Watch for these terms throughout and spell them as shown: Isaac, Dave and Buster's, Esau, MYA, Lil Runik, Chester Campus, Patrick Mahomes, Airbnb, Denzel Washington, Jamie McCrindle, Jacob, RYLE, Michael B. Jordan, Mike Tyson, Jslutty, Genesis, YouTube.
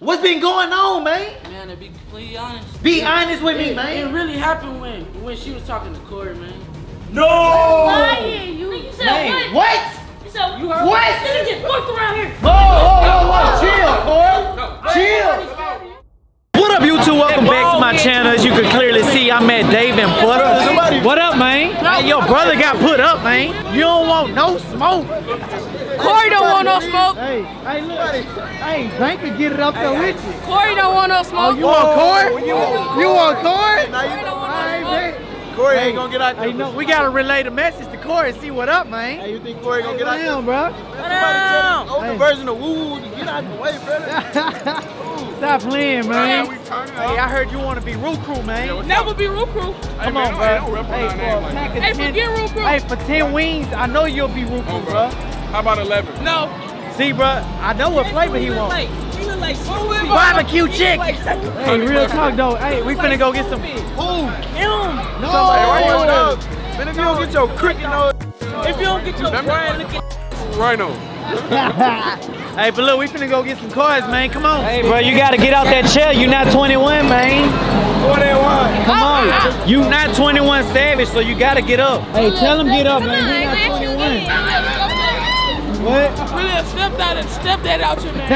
What's been going on, man? Man, to be completely honest. Be honest with me, man. It really happened when she was talking to Corey, man. No! Lying, you said man, what? You said you heard what? You're gonna get fucked around here. Whoa, chill, boy. Chill. What up, YouTube? Welcome back to my channel. As you can clearly see, I'm at Dave and Buster's. What up, man? Hey, your brother got put up, man. You don't want no smoke. Corey don't want no smoke. Hey, look. Hey, Bank can get it up there with you. Corey don't want no smoke. Oh, you want Corey? You want Corey? Corey don't want no smoke. Corey ain't gonna get out there. No, we gotta relay the message to Corey and see what up, man. Hey, you think Corey gonna get out there? Bro. Somebody tell the older version of woo-woo to get out the way, brother. Stop playing, man. Hey, I heard you want to be Rule Crew, man. Yeah, never be Rule Crew. Come on, bro. Hey, forget Rule Crew. Hey, for 10 wings, I know you'll be Rule Crew, bro. How about 11? No. See, bro, I know what flavor he wants. He look like barbecue chick. Hey, real talk, though. Hey, we finna go get some food. No, no. Man, if you don't get your cricket nose, if you don't get your Brian, look at Rhino. Hey, but look, we finna go get some cars, man. Come on. Hey, bro, you gotta get out that chair. You not 21, man. 21. Come on. You not 21 savage, so you gotta get up. Hey, tell him get up, man. You not 21. What? We done stepped out and stepped that out your man.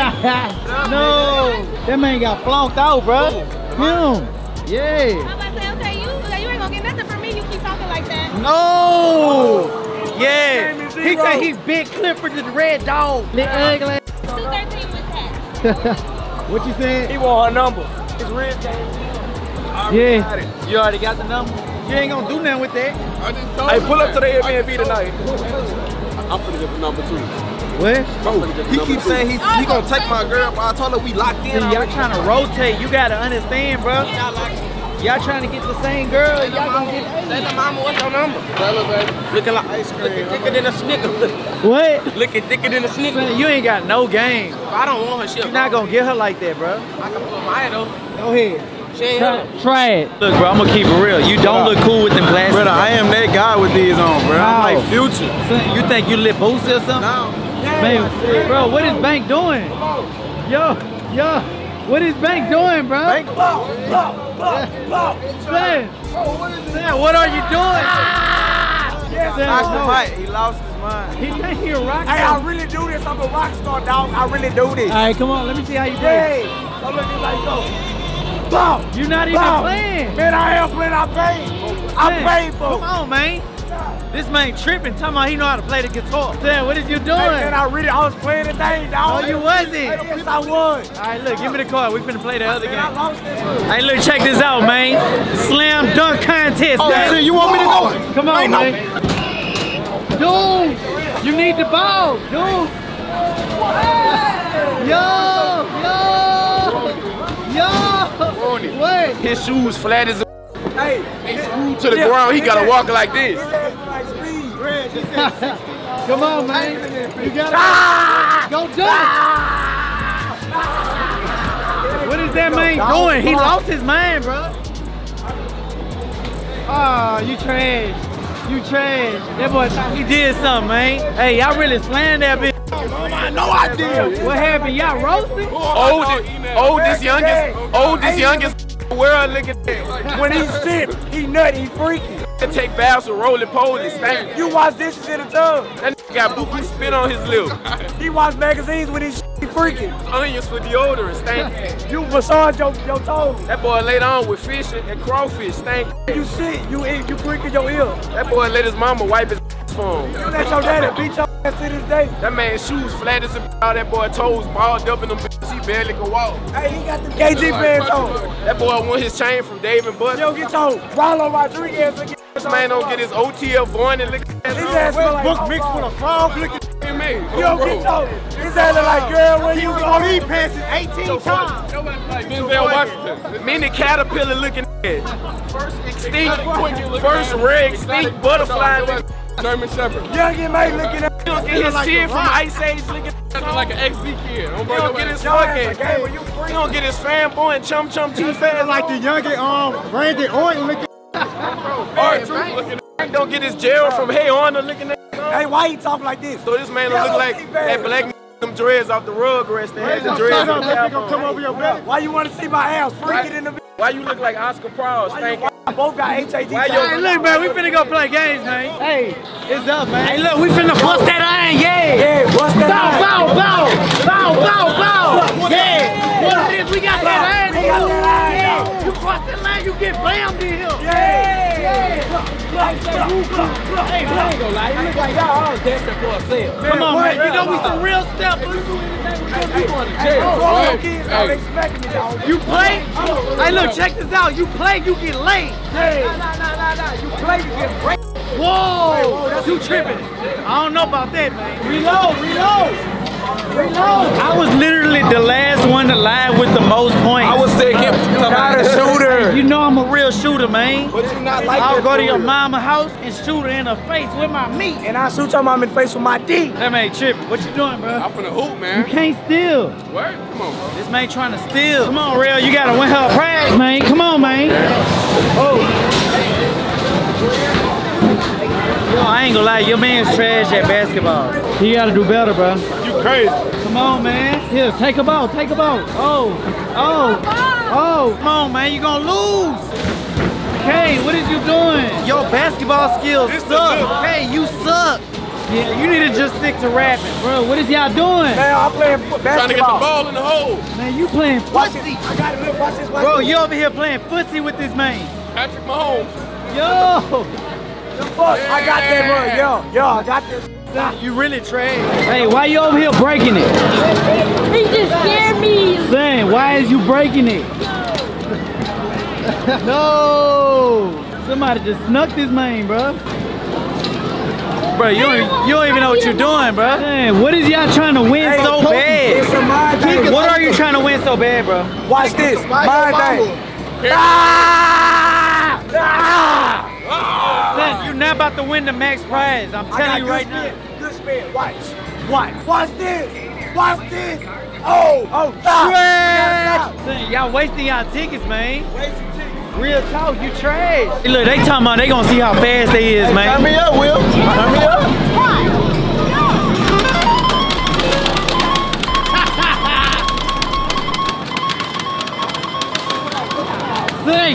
No. That man got flunked out, bro. Him. Yeah. No! Yeah! He said he's Big Clifford the Red Dog. Ugly. 213 with that. What you saying? He want her number. It's red game. Yeah. You already got the number? You ain't gonna do nothing with that. Hey, pull up to the Airbnb tonight. I'm finna get the number too. What? Bro, he keeps saying he gonna take my girl, but I told her we locked in. Y'all trying to rotate. You gotta understand, bro. Y'all trying to get the same girl, y'all gonna get it. Tell the mama what's her number. Tell her, baby. Looking like ice cream. Looking thicker than a Snicker. What? Looking thicker than a Snicker. You ain't got no game. I don't want her shit. You're not gonna get her like that, bro. I can pull my though. Go ahead. She ain't try it. Look, bro, I'm gonna keep it real. You don't look cool with them glasses. Brother, I am that guy with these on, bro. Wow. I'm like Future. Son, you think you lit boots or something? No. Man, bro, what is Bank doing? Yo. What is Bank doing, bro? Bank, Sam, what are you doing? Yes, Sam, he lost his mind. He think he a rock star. Hey, I really do this. I'm a rock star, dog. I really do this. All right, come on. Let me see how you do it. I'm looking like go. Bop, you're not even playing. Man, I am playing. I paid. I paid for it. Come on, man. This man tripping, talking about he know how to play the guitar. Damn, what is you doing? Hey, man, I was playing the thing, dog. No, you wasn't. Yes, I was. All right, look, give me the card. We finna play the other game. I lost this one. Hey, look, check this out, man. Slam dunk contest, man. So you want me to go? Come on, man. Dude, you need the ball, dude. Yo. What? His shoes flat as a. Hey, he's screwed to the ground. He gotta walk like this. Come on, man. You gotta go dunk. What is that man doing? He lost his mind, bro. Oh, you trash. You trash. That boy thought he did something, man. Hey, y'all really slammed that bitch. I know I did. What happened? Y'all roasted? Oldest, youngest. Where look at that. When he shit, he nut, he freaky. Take baths with roly polies. You wash dishes in the tub. That got boo-boo spit on his lip. He watch magazines when he shit, he freaky. Onions for deodorant, stank. You massage your toes. That boy laid on with fish and crawfish, stank. You shit, you freaky your ear. That boy let his mama wipe his phone. You let your daddy beat your ass to this day. That man's shoes flat as a all that boy toes balled up in them. He barely can walk. Hey, he got the KG pants on. That boy won his chain from Dave and Buster's. Yo, get your RYLE Rodriguez. This man don't get his OTF going and look at his ass. Book mixed with a frog. Look at me. Yo, get your. His ass look like, girl, when you on these pants 18 times. Denzel Washington. Mini caterpillar looking at. First extinct. First red extinct butterfly. German Shepherd. Young and May looking at. You don't get his shit from Ice Age looking. Like an XD kid. He don't get his fucking. He don't get his fanboy and chum too fat. Like the youngin' Brandon Orton looking. Art Truth looking. Don't get his jail from Hey Arnold looking. Hey, why he talk like this? So this man look like that black them dreads off the rug rest. They had the dreads on the cowboy. Why you want to see my ass? Freak it in the. Why you look like Oscar Proud? Thank you. Both got HAD. Hey, look, man, we finna go play games, man. Hey, it's up, man. Hey, look, we finna bust that iron, yeah. Yeah, bust that iron. Bow, bow, bow, bow, bow. Yeah, what it is, we got that iron. Yeah, you cross that line, you get blammed in here. Yeah. Hey, I ain't gonna lie, it look like y'all all desperate for a sale. Come on, man, you know we some real steppers. We do anything we do, we going to jail. You play? Hey, look, check this out. You play, you get laid. Nah, you play, you get raped. Whoa, you tripping. I don't know about that, man. Reload. I was literally the last one to line with the most points. I was second. Not a shooter. You know I'm a real shooter, man. But you not like I'll go to your mama's house and shoot her in the face with my meat. And I shoot your mama in the face with my D. That man tripping. What you doing, bro? I'm finna hoop, man. You can't steal. What? Come on, bro. This man trying to steal. Come on, Real. You gotta win her a prize, man. Come on, man. Oh. Yo, I ain't gonna lie, your man's trash at basketball. He gotta do better, bro. You crazy. Come on, man. Here, take a ball, take a ball. Oh. Come on, man, you gonna lose. Hey, what is you doing? Your basketball skills suck. Hey, you suck. Yeah, you need to just stick to rapping, bro. What is y'all doing? Man, I'm playing basketball. Trying to get the ball in the hole. Man, you playing footsie. I got it, look, watch this. Bro, you over here playing footsie with this man. Patrick Mahomes. Yo. Fuck, yeah. I got that run, yo, I got this. You really trash. Hey, why you over here breaking it? He just scared me. Saying, why is you breaking it? No. Somebody just snuck this man, bro. Bro, you don't even know what you're doing, bro. Man, what is y'all trying to win so bad? What are you trying to win so bad, bro? Watch this, my thing. You're not about to win the max prize. I'm telling you right now. Good spin. Watch. Watch this. Oh, trash. Y'all wasting y'all tickets, man. Wasting tickets. Real talk, you trash. Hey, look, they talking about they gonna see how fast they is, man. Turn me up, Will. Turn me up.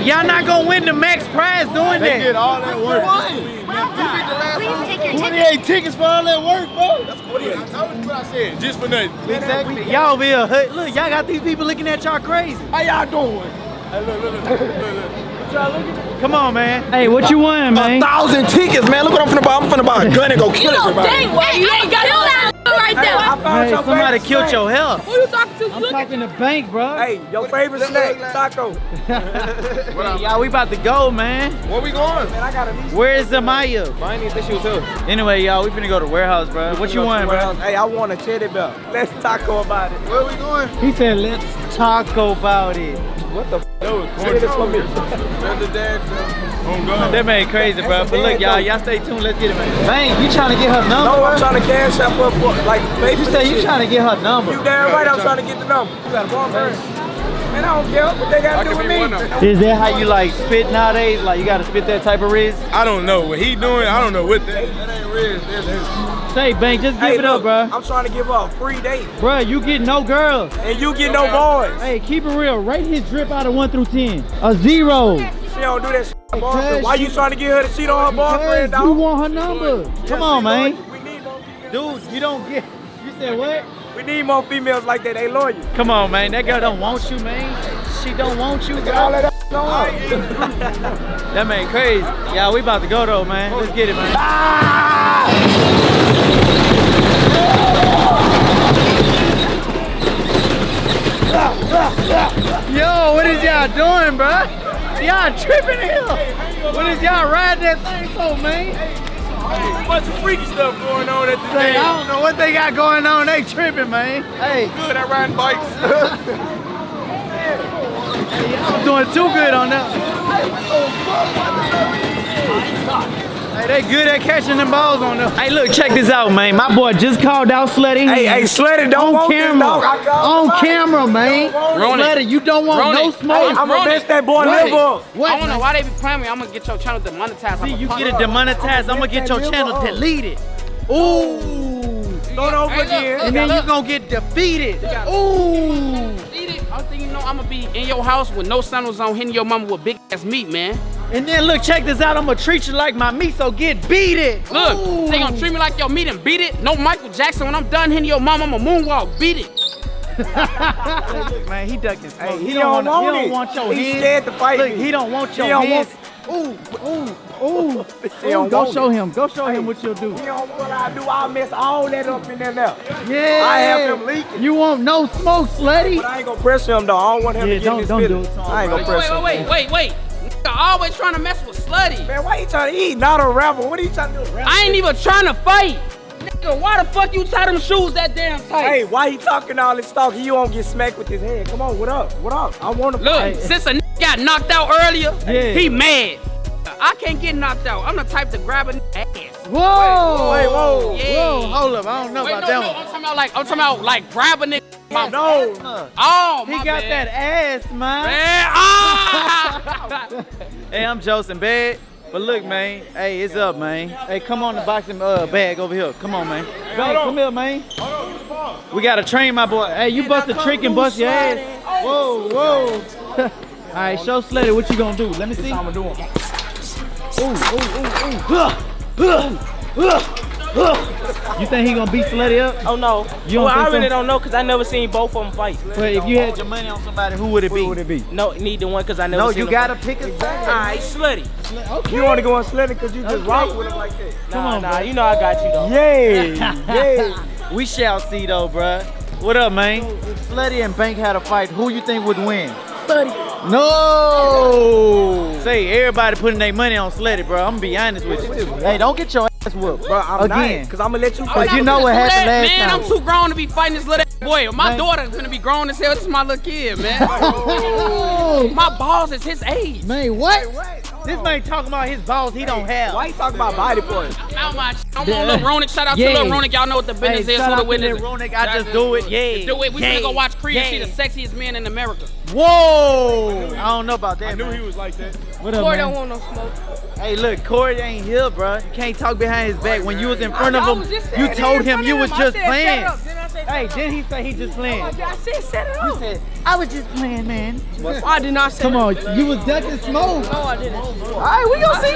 Y'all not gonna win the max prize doing that. They did all that work. You get the last 28 tickets for all that work, bro. That's what it is. That's what I said. Just for nothing. Exactly. Y'all over here. Look, y'all got these people looking at y'all crazy. How y'all doing? Hey, look. Come on, man. Hey, what you want, man? 1,000 tickets, man. Look what I'm finna buy. I'm finna buy a gun and go kill everybody. Dang, you ain't got no right there. Hey, somebody killed your health. Who you talking to? I'm talking to Bank, bro. Hey, your favorite snack, taco. Y'all, we about to go, man. Where we going? Man, I got Where's the MYA? Mine needs issues too. Anyway, y'all, we finna go to the warehouse, bro. What you want, bro? Hey, I want a teddy bear. Let's taco about it. Where we going? He said, let's taco about it. What the f***? That man crazy, bro. But look, y'all stay tuned. Let's get it, man. Bang, you trying to get her number? No, I'm trying to cash up her for, like, baby. You say you trying to get her number. You damn right I'm trying to get the number. You got a ball first. Man, I don't care what they got to do with me. Is that how you, like, spit nowadays? Like, you got to spit that type of riz? I don't know what he doing. I don't know what that ain't riz. Say, Bang, just give it up, bro. I'm trying to give up a free date. Bro, you get no girls. And you get no boys. Hey, keep it real. Rate his drip out of 1 through 10. A 0. She don't do that. Why you trying to get her to cheat on her boyfriend, dog? You want her number. Come on, man. We need more females. Dude, you don't get... You said what? We need more females like that. They loyal. Come on, man. That girl don't want you, man. She don't want you, bro. That man crazy. Yeah, we about to go, though, man. Let's get it, man. Yo, what is y'all doing, bro? Y'all tripping here. What is y'all riding that thing for, man? Hey, a bunch of freaky stuff going on at the day. I don't know what they got going on. They tripping, man. Hey. Good, I riding bikes. Hey, I'm doing too good on that. Hey, they good at catching them balls on them. Hey, look, check this out, man. My boy just called out Slutty. Hey, Slutty, don't want camera. On camera, man. Slutty, you don't want no smoke. I'm gonna mess that boy live up. What? I don't know why they be playing me. I'm gonna get your channel demonetized. See, you get it demonetized. I'm gonna get your channel deleted. Ooh. Throw it over here, and then you're gonna get defeated. Ooh. I'm thinking, you know, I'm gonna be in your house with no sandals on, hitting your mama with big ass meat, man. And then look, check this out. I'm gonna treat you like my meat, so get beat it. Look, ooh, they gonna treat me like your meat and beat it. No Michael Jackson. When I'm done hitting your mama, I'm gonna moonwalk, beat it. Man, he ducking. Hey, he don't want your head. He scared to fight. Look, he don't want your head. Ooh, ooh, ooh. Go show him. Go show him what you'll do. He don't know what I do. I'll mess all that up in there now. Yeah. I have him leaking. You want no smoke, Slutty. But I ain't gonna pressure him though. I don't want him to get in his business. I ain't gonna pressure him. Wait. Always trying to mess with Slutty. Man, why you trying to eat? Not a rebel. What are you trying to do? Rebel? I ain't even trying to fight. Nigga, why the fuck you tie them shoes that damn tight? Hey, why he talking all this talk? He won't get smacked with his head. Come on, what up? What up? I want to fight. Look, since a nigga got knocked out earlier, he mad. I can't get knocked out. I'm the type to grab an ass. Whoa! Wait, whoa! Yeah. Whoa! Hold up! I don't know about that one. I'm talking about like grabbing it. My nose. Oh, he got that ass, man. Oh. Hey, I'm Joseph Bed. But look, man. Hey, it's up, man. Hey, come on the boxing bag over here. Come on, man. Hey, come here, man. We gotta train my boy. Hey, you bust a trick and bust your ass. Whoa, whoa. All right, show Slutty what you gonna do. Let me see. I'm gonna do it. Ooh, ooh, ooh, You think he gonna beat Slutty up? Oh no. You don't think I really don't know because I never seen both of them fight. But if you had your money on somebody, who would it be? Who would it be? No, neither one because I never seen them. No, you gotta pick a side. Alright, Slutty. Okay. You wanna go on Slutty because you just rock with him like that. Come on, nah, you know I got you though. Yeah. We shall see though, bruh. What up, man? If Slutty and Bank had a fight, who you think would win? Slutty. No! Say, everybody putting their money on Slutty, bro. I'm gonna be honest with you. Hey, don't get your ass whooped, bro. I'm again. Because I'm gonna let you fight. You know what happened last time. Man, I'm too grown to be fighting this little ass boy. My daughter's gonna be grown as hell. This is my little kid, man. My balls is his age. Man, what? This man talking about his balls he don't have. Why he talking about body parts? I'm on Lil Runik. Shout out to Lil Runik. Y'all know what the business is. Who the witness? Lil Runik, I just do it. Yeah. Do it. We finna go watch Creed and see the sexiest man in America. Whoa! I don't know about that. I knew he was like that. What up, Corey? Don't want no smoke. Hey, look, Corey ain't here, bro. You can't talk behind his back. When you was in front of him, you told him you was just playing. Hey, didn't he say he just playing? I said set it up. I was just playing, man. I did not say that. Come on, you was ducking smoke. No, I didn't. All right, we gonna see.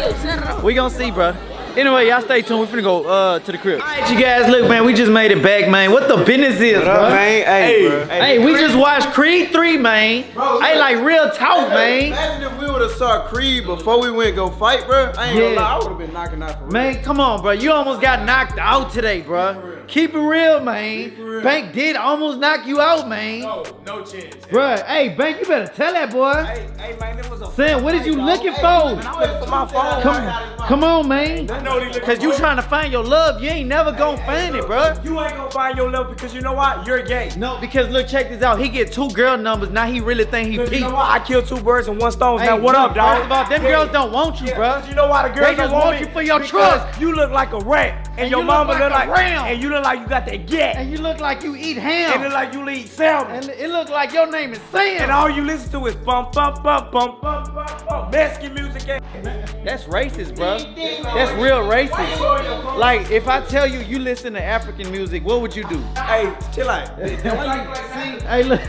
We gonna see, bro. Anyway, y'all stay tuned. We finna go to the crib. All right, you guys. Look, man, we just made it back, man. What the business is, bro? Man? Hey, bro. Hey, we just watched Creed 3, man. Bro, hey, like real talk, man. Imagine if we would've saw Creed before we went go fight, bro. I ain't gonna lie, I would've been knocking out for real. Man, come on, bro. You almost got knocked out today, bro. Keep it real, man. Bank did almost knock you out, man. No chance. Bro, hey, Bank, you better tell that boy. Hey, man, it was a Sam, what is you looking for? I was looking for my phone. Come on, man. Cause you trying to find your love, you ain't never gonna find it, bro. You ain't gonna find your love because you know what? You're gay. No, because look, check this out. He get 2 girl numbers. Now he really think he peaked. You know what? I killed 2 birds and 1 stone. Now what up, dog? Them girls don't want you, bro. You know why the girls don't want you for your trust? You look like a rat, and your mama look like a ram, and you look like you got that gat, and you look like you eat ham, and it look like you eat salmon, and it look like your name is Sam, and all you listen to is bump, bump, bump, bump, bump, bump, bump, Mexican music. That's racist, bro. That's real racist. Like, if I tell you you listen to African music, what would you do? Hey, chill out. Hey, look.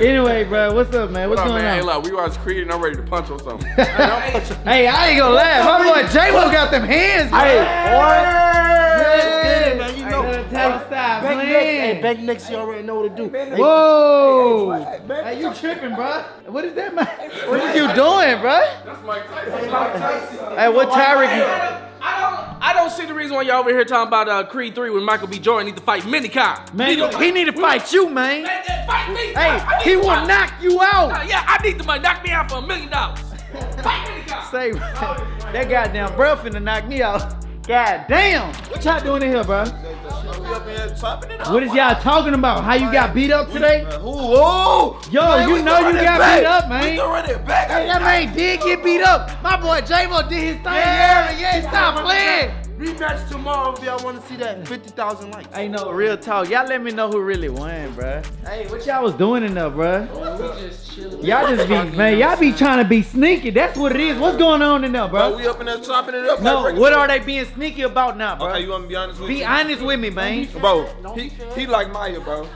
Anyway, bro, what's up, man? What's going on? Hey, look, we watched Creed and I'm ready to punch or something. Hey, I ain't gonna laugh. My boy J-Lo got them hands, man. Hey, boy. You know. Back next, you already know what to do. Whoa. Hey, you tripping, bro. What is that, man? What are you doing, bro? That's Mike Tyson. Hey, what Tyreek? I don't see the reason why y'all over here talking about Creed 3 when Michael B. Jordan need to fight Minicop. Man, he need to fight you, man. Fight me. Hey, he will knock you out. Yeah, I need the money. Knock me out for $1 million. Fight Minicop. Say, that goddamn bro finna knock me out. God damn! What y'all doing in here, bro? What is y'all talking about? How you got beat up today? Yo, you know you got beat up, man. Hey, that man did get beat up. My boy J-Mo did his thing. Yeah, stop playing. Rematch tomorrow if y'all want to see that. 50,000 likes. Ain't no real talk. Y'all let me know who really won, bro. Hey, what y'all was doing in there, bro? We just Y'all just be, man, y'all be trying to be sneaky. That's what it is. What's going on in there, bro? We up in there chopping it up. No, like what are they being sneaky about now, bro? Okay, you want to be honest with me? Be honest with me, man. Bro, he like Maya, bro.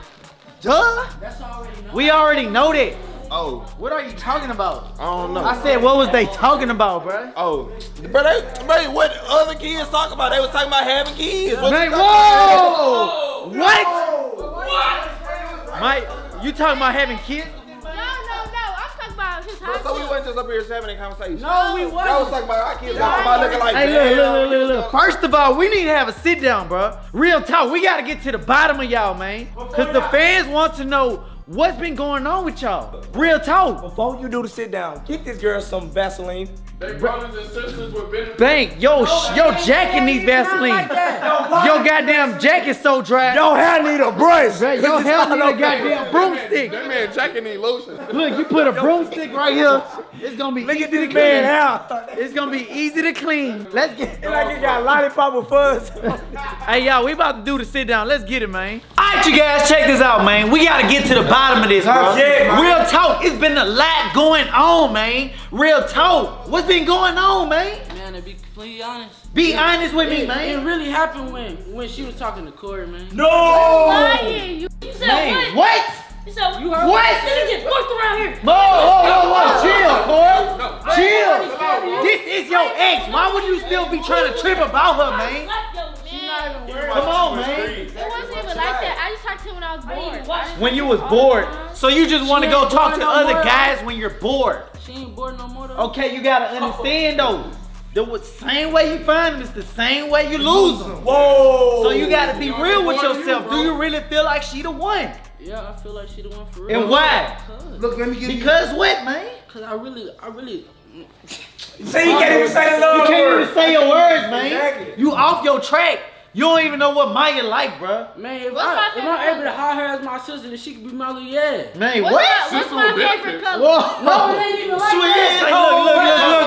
Duh. That's already known. We already know that. Oh. What are you talking about? I don't know. I said, what was they talking about, bro? Oh. Bro, what other kids talk about? They was talking about having kids. Man, whoa! What? What? Mike, you talking about having kids? So we wasn't just up here having a conversation. No, we wasn't. I was talking about our kids talking about looking like that. Hey, look. First of all, we need to have a sit down, bro. Real talk. We got to get to the bottom of y'all, man. Because the fans want to know what's been going on with y'all. Real talk. Before you do the sit down, get this girl some Vaseline. They brothers and sisters with benefits. Bang, yo jacket needs Vaseline. Like yo goddamn jacket so dry. Yo hair need a brush. Yo hair need a goddamn broomstick. That man jacket need lotion. Look, you put a broomstick right here. It's gonna be look easy at this man hair. It's gonna be easy to clean. Let's get it like it got lollipop with fuzz. Hey y'all, we about to do the sit down. Let's get it, man. All right, you guys, check this out, man. We gotta get to the bottom of this, huh? Yeah, real talk. It's been a lot going on, man. Real talk. What's been going on, man? Man, to be completely honest. Be honest with me, man. It really happened when she was talking to Corey, man. No! Lying. You said man, what? You said you heard what? Did you get fucked around here? Whoa. Chill, Corey. No. Chill. This is your ex. Why would you still be trying to trip about her, man? Come on, man. It wasn't even like that. I just talked to him when I was bored. When you was bored. So you just want to go talk to other guys when you're bored. She ain't bored no more though. Okay, you gotta understand though. The same way you find them is the same way you lose them. Whoa! So you gotta be real with yourself. Do you really feel like she the one? Yeah, I feel like she the one for real. And why? Look, let me give you. Because what, man? Because I really. See, you can't even say no words. You can't even say your words, man. Exactly. You off your track. You don't even know what Maya like, bro. Man, if I'm able to hire her as my sister, then she could be my little yeah. Man, what? What's my favorite color? Whoa. No, it ain't even like that.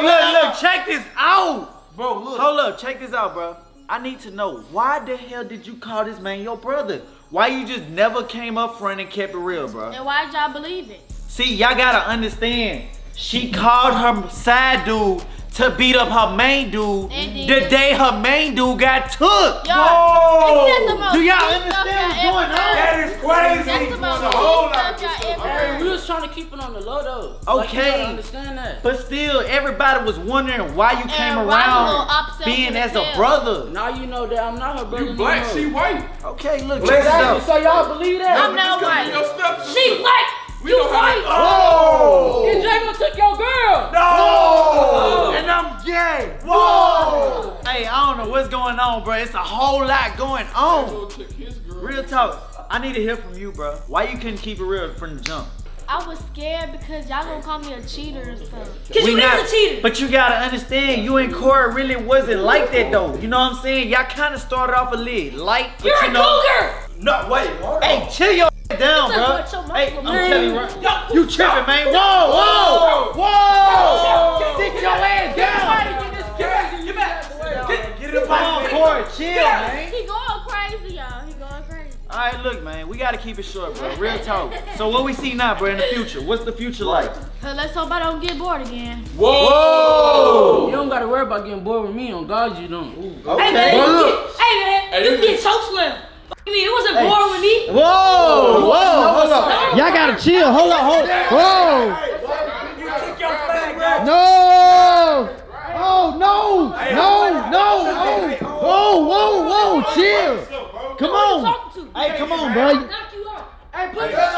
Like, look, check this out. Bro, look. Hold up, check this out, bro. I need to know, why the hell did you call this man your brother? Why you just never came up front and kept it real, bro? And why did y'all believe it? See, y'all gotta understand, she called her side dude to beat up her main dude the day her main dude got took. Whoa! Do y'all understand what's going on? That is crazy. That's the whole lot. We was trying to keep it on the low though. Okay. Understand that. But still, everybody was wondering why you came around being as a brother. Now you know that I'm not her brother. You black, she white. Okay, look. So y'all believe that? I'm not white. She black. You white. Oh! And Jago took your girl. No! And I'm gay. Whoa! Hey, I don't know what's going on, bro. It's a whole lot going on. Real talk. I need to hear from you, bro. Why you couldn't keep it real from the jump? I was scared because y'all gonna call me a cheater or something. Cause you is a cheater. But you gotta understand, you and Corey really wasn't like that though. You know what I'm saying? Y'all kind of started off a little light. You're a cougar. No, wait. Hey, chill your down, bro. Hey, I'm telling you, right. You tripping, man. Whoa. Sit your ass down. Get it up, Corey. Chill, man. He going crazy, y'all. He going crazy. All right, look, man. We gotta keep it short, bro. Real talk. So what we see now, bro, in the future? What's the future like? Let's hope I don't get bored again. Whoa. You don't gotta worry about getting bored with me. On God, you don't. Ooh, okay. Hey, man. You get choke slam. It wasn't boring with me. Whoa, hold up. Y'all gotta chill. Hold on. No. Oh, no. Whoa, chill. Come on. Hey, come on, bro. Hey, put that.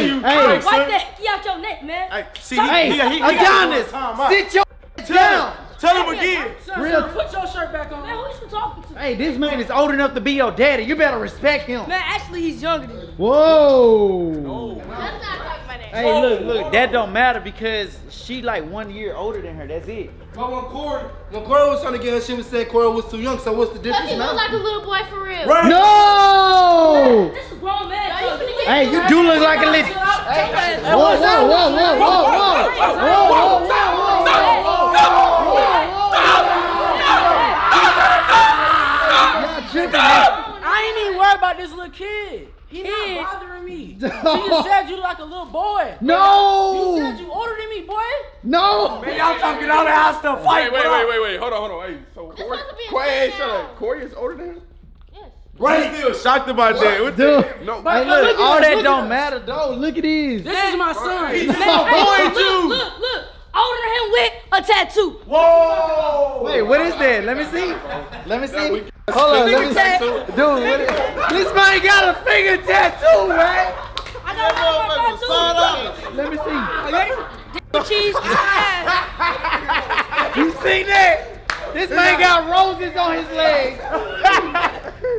Hey, wipe that key out your neck, man. Hey, Adonis, sit your down. Tell him again. Real. Put your shirt back on. Man, who you talking to? Hey, this man is old enough to be your daddy. You better respect him. Man, actually, he's younger than you. Whoa. No. Let's not talk about that. Hey, look. That don't matter because she like 1 year older than her. That's it. But when Corey was trying to get her, she was saying Corey was too young. So what's the difference now? He look like a little boy for real. Right. No. Man, this is grown man. Hey, you do look like a little. Hey. Whoa. I ain't even worried about this little kid. He's not bothering me. She just said you like a little boy. No. No! Man, y'all talking all the house to fight. Wait, hold on. Hey, so Corey, shut up. Corey is older than him? Yes. Right. Still shocked about that. What the? No, but look, all that don't matter though. Look at this. This is my son. He's my boy too. Look. Older than him with a tattoo. Whoa! Wait, what is that? Let me see. Hold on, let me see. Dude, what is this? Man got a finger tattoo, right? I got a tattoo. Let me see. Cheese. You see that? This man got roses on his legs.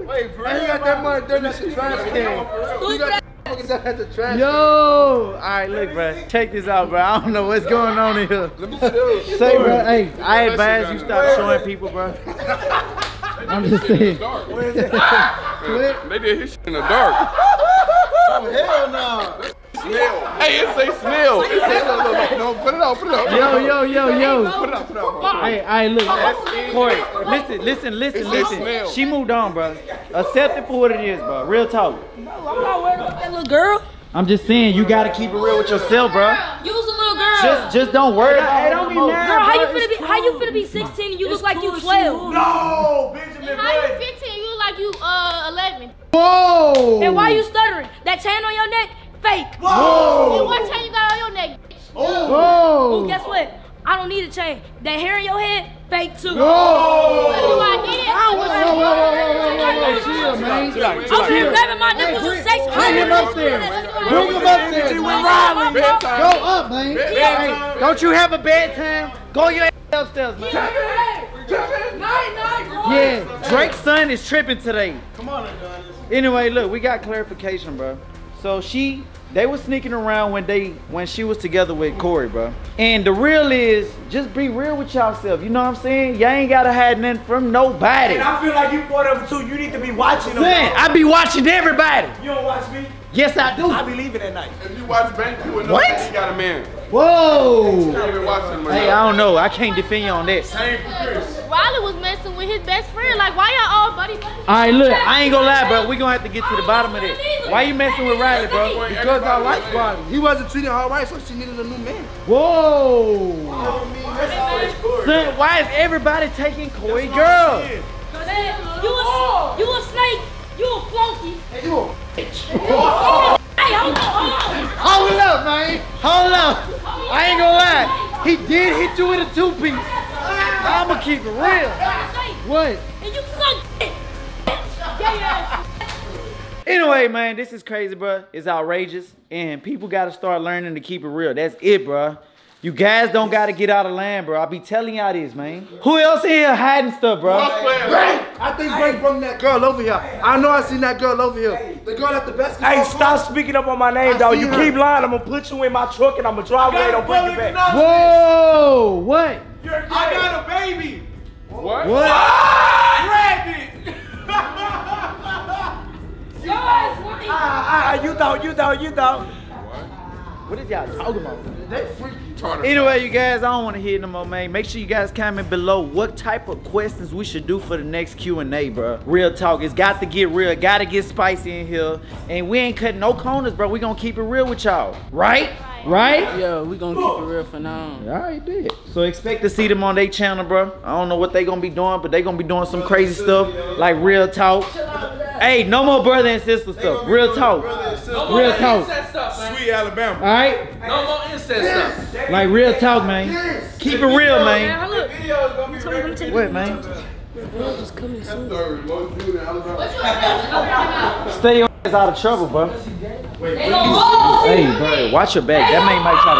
Wait, bro. He got that money dirty shit trash can. Yo, all right, look, bro. Check this out, bro. I don't know what's going on in here. Let me see. Say, bro, hey, I advise you stop showing people, bro. I'm just saying. Where is it? They did his shit in the dark. Oh hell no. Snail. Hey, it say snail. No, put it up. Yo. Put it up. Hey, look. Corey, listen. She moved on, bro. Accept it for what it is, bro. Real talk. No, I'm not worried about that little girl. I'm just saying, you gotta keep it real with yourself, bro. Use a little girl. Just don't worry about it. Don't be mad. Girl, how you finna be 16 and you look like you 12? No, Benjamin. How you 15 and you look like you 11? Whoa. And why you stuttering? That chain on your neck? Fake. Whoa! And what chain you got on your neck? Oh. Whoa! Ooh, guess what? I don't need a chain. That hair in your head, fake too. Whoa! Whoa! I'm here grabbing my nipples and sex. Bring him up there. Bring him up there. Go up, man. Hey, don't you have a bedtime? Go your ass upstairs, man. Yeah, Drake's son is tripping today. Come on, anyway, look, we got clarification, bro. So they were sneaking around when she was together with Corey, bro. And the real is, just be real with yourself. You know what I'm saying? Y'all ain't gotta hide nothing from nobody. And I feel like you part of it too. You need to be watching them. I be watching everybody. You don't watch me? Yes, I do. I be leaving at night. If you watch Bank, you would know that you got a man. Whoa. Hey, I don't know. I can't defend you on that. Same for Chris. Riley was messing with his best friend. Like, why y'all all buddy? All right, look, I ain't gonna lie, bro. We gonna have to get to the bottom of this. Why you messing with Riley, bro? Because I like Riley. He wasn't treating her right, so she needed a new man. Whoa. Son, why is everybody taking Corey girl? You a snake. You a flunky. And you a bitch. Hey, hold up, man. Hold up. I ain't gonna lie. He did hit you with a two-piece. I'ma keep it real. What? And you suck dick. Anyway, man, this is crazy, bro. It's outrageous. And people gotta start learning to keep it real. That's it, bro. You guys don't gotta get out of line, bro. I be telling y'all this, man. Who else in here hiding stuff, bro? I think Drake brought that girl over here. I know I seen that girl over here. The girl at the basketball. Hey, stop speaking up on my name, dog. You keep lying, I'm gonna put you in my truck and I'm gonna drive away. Don't bring you back. Whoa, what? I got a baby. What? What? Grab it. You thought. What is y'all talking about? They freaking Tartar. Anyway, you guys, I don't want to hear no more, man. Make sure you guys comment below what type of questions we should do for the next Q&A, bro. Real talk. It's got to get real. Got to get spicy in here. And we ain't cutting no corners, bro. We going to keep it real with y'all. Right? Yeah, we going to keep it real for now. All right, dude. So expect to see them on their channel, bro. I don't know what they going to be doing, but they going to be doing some crazy stuff, like real talk. Hey, no more brother and sister stuff. Real talk. Real talk. Sweet Alabama. All right? No more incest stuff. Like real talk, man. Keep it real, man. What, man? Stay your ass out of trouble, bro. Hey, bro, watch your back. That man might try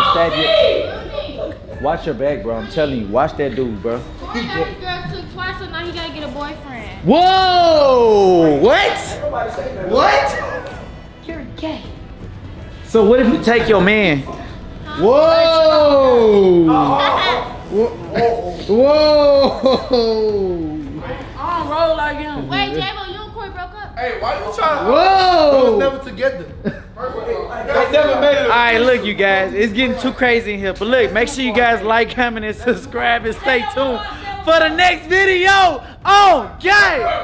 to stab you. Watch your back, bro. I'm telling you. Watch that dude, bro. He got his girl took twice, so now he got to get a boyfriend. Whoa! What? What? You're gay. So what if you take your man? Whoa! Whoa! I don't roll like him. Wait, J-Bo, you and Corey broke up? Hey, why you trying to? Whoa! We was never together. They never made it. All right, look, you guys, it's getting too crazy in here. But look, make sure you guys like, comment, and subscribe, and stay tuned for the next video on Game.